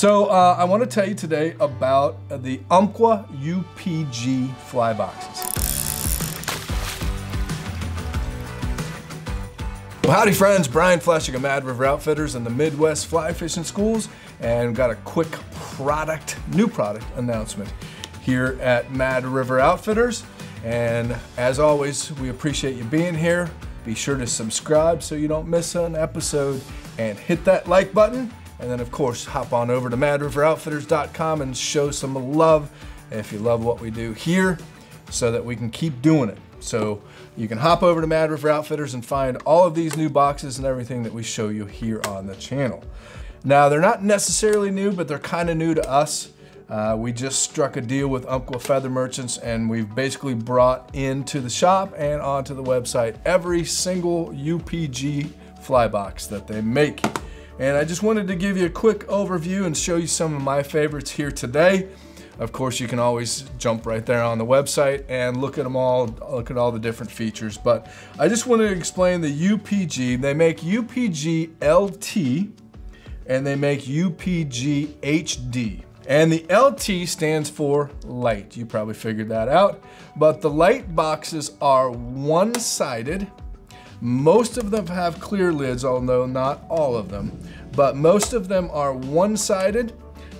So I want to tell you today about the Umpqua UPG fly boxes. Well, howdy friends, Brian Flechsig of Mad River Outfitters and the Midwest Fly Fishing Schools, and got a quick new product announcement here at Mad River Outfitters. And as always, we appreciate you being here. Be sure to subscribe so you don't miss an episode and hit that like button. And then of course, hop on over to madriveroutfitters.com and show some love if you love what we do here so that we can keep doing it. So you can hop over to Mad River Outfitters and find all of these new boxes and everything that we show you here on the channel. Now, they're not necessarily new, but they're kind of new to us. We just struck a deal with Umpqua Feather Merchants, and we've basically brought into the shop and onto the website every single UPG fly box that they make. And I just wanted to give you a quick overview and show you some of my favorites here today. Of course, you can always jump right there on the website and look at them all, look at all the different features. But I just wanted to explain the UPG. They make UPG LT and they make UPG HD. And the LT stands for light. You probably figured that out. But the light boxes are one-sided. Most of them have clear lids, although not all of them. But most of them are one-sided.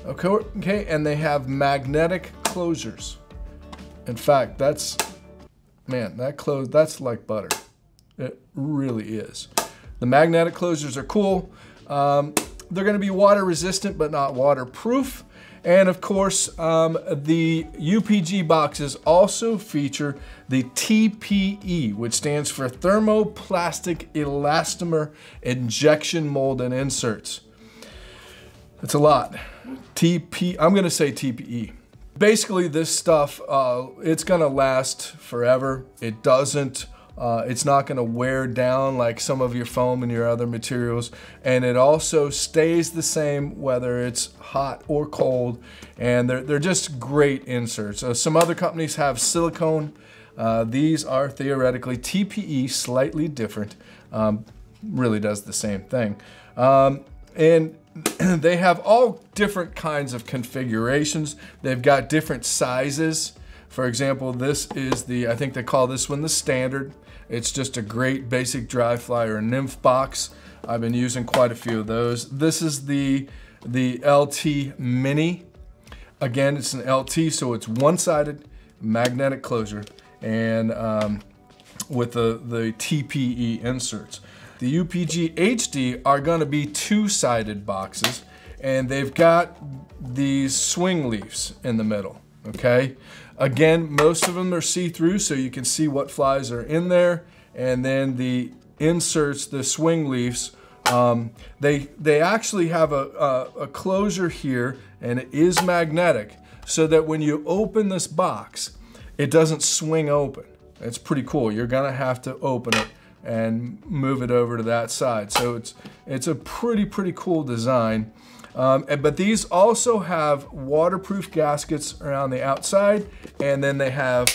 Okay, and they have magnetic closures. In fact, that's, man, that's like butter. It really is. The magnetic closures are cool. They're gonna be water resistant, but not waterproof. And of course, the UPG boxes also feature the TPE, which stands for Thermoplastic Elastomer Injection Mold and Inserts. That's a lot. I'm gonna say TPE. Basically this stuff, it's gonna last forever. It doesn't, it's not gonna wear down like some of your foam and your other materials. And it also stays the same whether it's hot or cold. And they're just great inserts. Some other companies have silicone. These are theoretically TPE, slightly different. Really does the same thing. And they have all different kinds of configurations. They've got different sizes. For example, this is the, I think they call this one the standard. It's just a great basic dry fly or nymph box. I've been using quite a few of those. This is the LT Mini. Again, it's an LT, so it's one-sided, magnetic closure, and with the TPE inserts. The UPG HD are gonna be two-sided boxes, and they've got these swing leaves in the middle, okay? Again, most of them are see-through, so you can see what flies are in there, and then the inserts, the swing leaves, they actually have a closure here, and it is magnetic, so that when you open this box, it doesn't swing open. It's pretty cool. You're gonna have to open it and move it over to that side. So it's a pretty cool design. But these also have waterproof gaskets around the outside, and then they have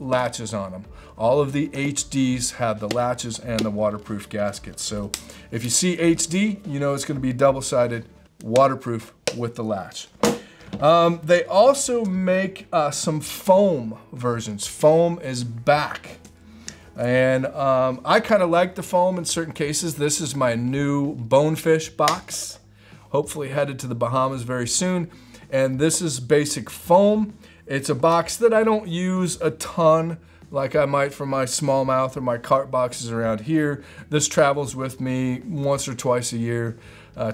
latches on them. All of the HDs have the latches and the waterproof gaskets. So if you see HD, you know it's gonna be double-sided, waterproof with the latch. They also make some foam versions. Foam is back. And I kind of like the foam in certain cases. This is my new bonefish box, hopefully headed to the Bahamas very soon. And this is basic foam. It's a box that I don't use a ton like I might for my smallmouth or my carp boxes around here. This travels with me once or twice a year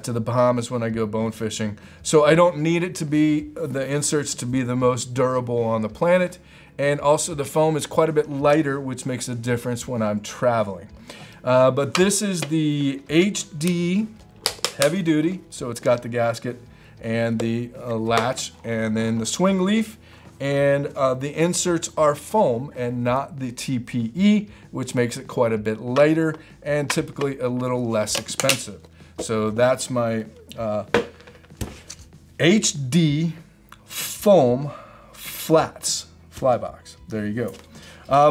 to the Bahamas when I go bone fishing. So I don't need it to be, the inserts to be the most durable on the planet. And also the foam is quite a bit lighter, which makes a difference when I'm traveling. But this is the HD heavy duty. So it's got the gasket and the latch and then the swing leaf. And the inserts are foam and not the TPE, which makes it quite a bit lighter and typically a little less expensive. So that's my HD foam flats fly box. There you go.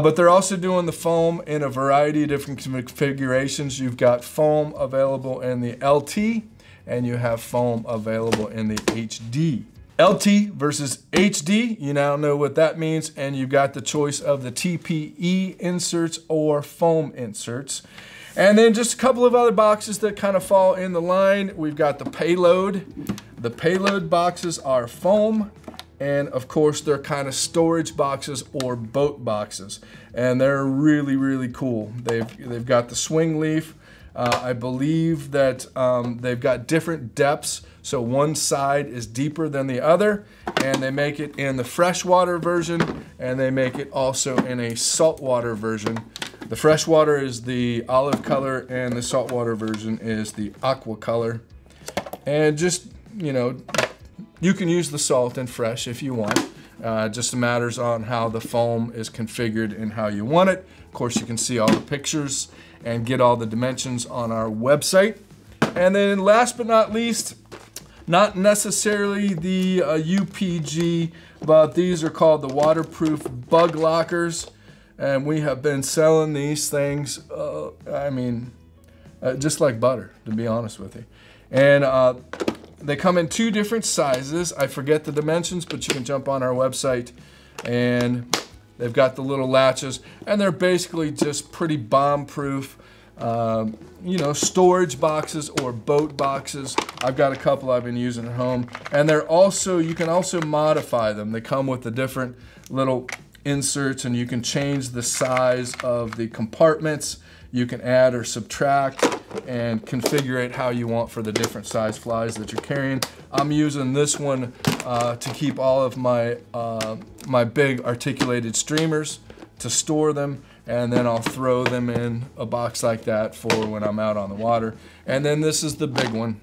But they're also doing the foam in a variety of different configurations. You've got foam available in the LT and you have foam available in the HD. LT versus HD, you now know what that means, and you've got the choice of the TPE inserts or foam inserts. And then just a couple of other boxes that kind of fall in the line. We've got the payload. The payload boxes are foam, and of course they're kind of storage boxes or boat boxes. And they're really, really cool. They've got the swing leaf. I believe that they've got different depths, so one side is deeper than the other, and they make it in the freshwater version, and they make it also in a saltwater version. The freshwater is the olive color, and the saltwater version is the aqua color. And just, you know, you can use the salt and fresh if you want. Just matters on how the foam is configured and how you want it. Of course, you can see all the pictures and get all the dimensions on our website. And then last but not least, not necessarily the UPG, but these are called the waterproof bug lockers. And we have been selling these things, just like butter, to be honest with you. And they come in two different sizes. I forget the dimensions, but you can jump on our website, and they've got the little latches, and they're basically just pretty bomb-proof, storage boxes or boat boxes. I've got a couple I've been using at home, and they're also, you can also modify them. They come with the different little inserts, and you can change the size of the compartments. You can add or subtract and configure it how you want for the different size flies that you're carrying. I'm using this one to keep all of my my big articulated streamers, to store them, and then I'll throw them in a box like that for when I'm out on the water. And then this is the big one,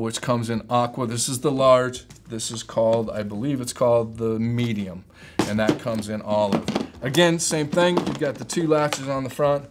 which comes in aqua. This is the large. This is called, I believe it's called the medium, and that comes in olive. Again, same thing. You've got the two latches on the front.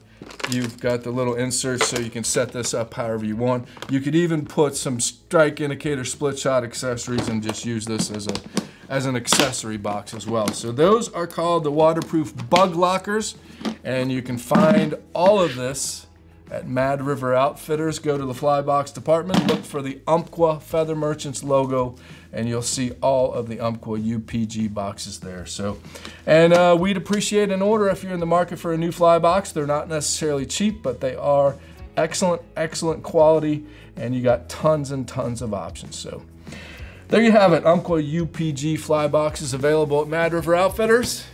You've got the little inserts, so you can set this up however you want. You could even put some strike indicator split shot accessories and just use this as an accessory box as well. So those are called the waterproof bug lockers, and you can find all of this at Mad River Outfitters. Go to the fly box department, look for the Umpqua Feather Merchants logo, and you'll see all of the Umpqua UPG boxes there. So, and we'd appreciate an order if you're in the market for a new fly box. They're not necessarily cheap, but they are excellent, excellent quality, and you got tons and tons of options. So there you have it, Umpqua UPG fly boxes available at Mad River Outfitters.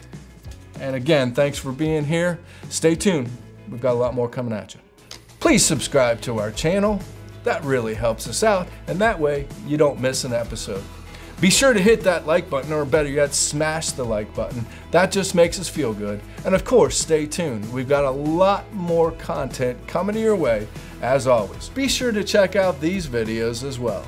And again, thanks for being here. Stay tuned, we've got a lot more coming at you. Please subscribe to our channel. That really helps us out, and that way you don't miss an episode. Be sure to hit that like button, or better yet, smash the like button. That just makes us feel good. And of course, stay tuned. We've got a lot more content coming your way, as always. Be sure to check out these videos as well.